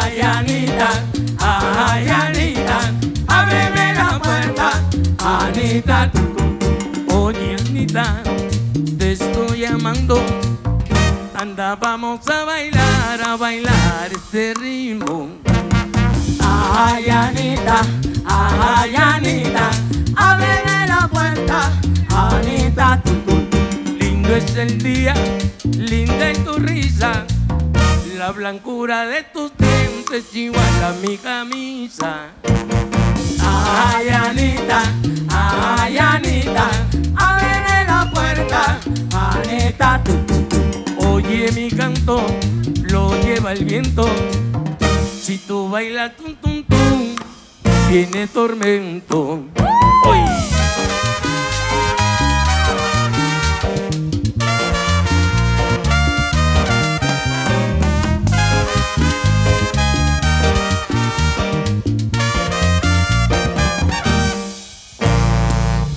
Ay, Anita, ay, Anita, ábreme la puerta, Anita. Oye, Anita, te estoy llamando. Anda, vamos a bailar este ritmo. Ay, Anita, ay, Anita, ábreme la puerta, Anita. Lindo es el día, linda es tu risa, la blancura de tus dientes igual a mi camisa. Ay, Anita, ay, Anita, ábreme la puerta, Anita. Oye, mi canto lo lleva el viento. Si tú bailas tum tum tum, viene tormento. ¡Oy!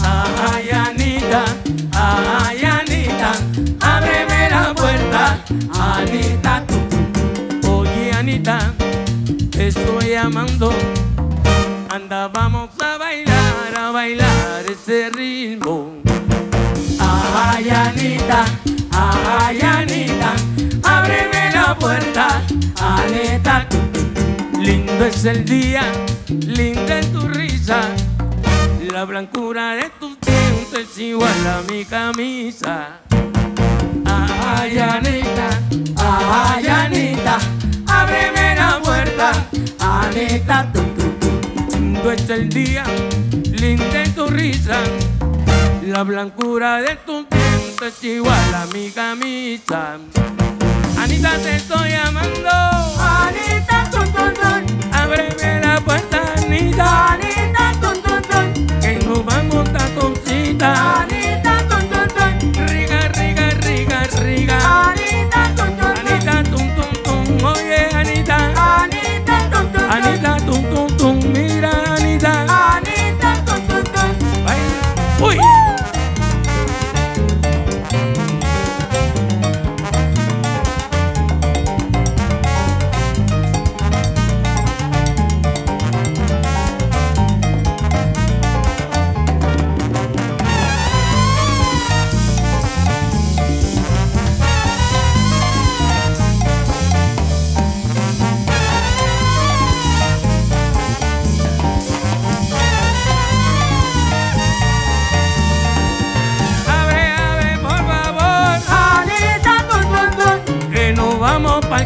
Ay, Anita, ay, Anita, ábreme la puerta, Anita. Oye, Anita, te estoy amando. Anda, vamos a bailar ese ritmo. Ay, Anita, ay, Anita, ábreme la puerta, Anita. Lindo es el día, linda es tu risa, la blancura de tus dientes igual a mi camisa. Ay, Anita, ay, Anita, ábreme la puerta, Anita. Lindo es el día, linda es tu risa, la blancura de tus dientes igual a mi camisa. Anita, te estoy amando. Anita, tun tun tun, ábreme la puerta, Anita. Anita, tun tun tun, que nos vamos a taconcita. Anita, tun tun tun, riga, riga, riga, riga. Anita, tun tun tun, Anita, tun tun tun, oye, Anita. Anita, tun tun tun, Anita, tun tun tun, mira, Anita. Anita, tun tun tun, baila. Uy.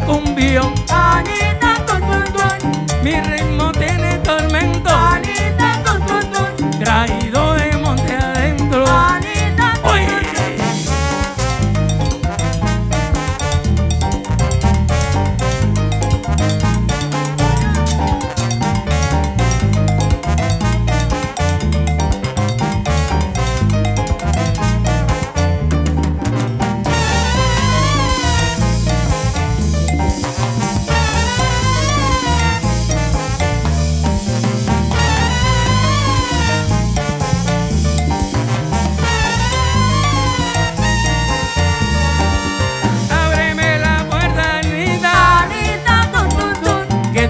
Cumbio. Anita, tun tun tun, mi ritmo tiene tormento. Anita, tun tun tun, traído de monte adentro. Anita, tun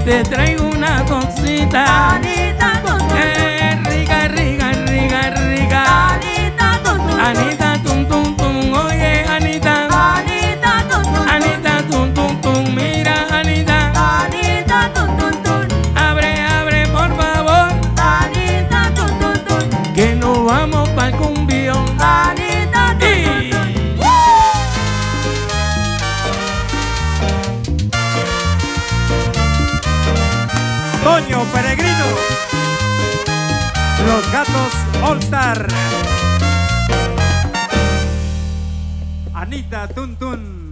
te traigo una cosita. Anita, tun tun, rica, rica, rica, rica. Anita, tun tun, Anita, tun tun tun, oye, Anita. Anita, tun tun, Anita, tun tun tun, mira, Anita. Anita, tun tun tun, abre, abre, por favor. Anita, tun tun tun, que nos vamos pa'l cumbión. Anita, tun tun tun. Toño Peregrino, los Gatos All Star. Anita Tun Tun.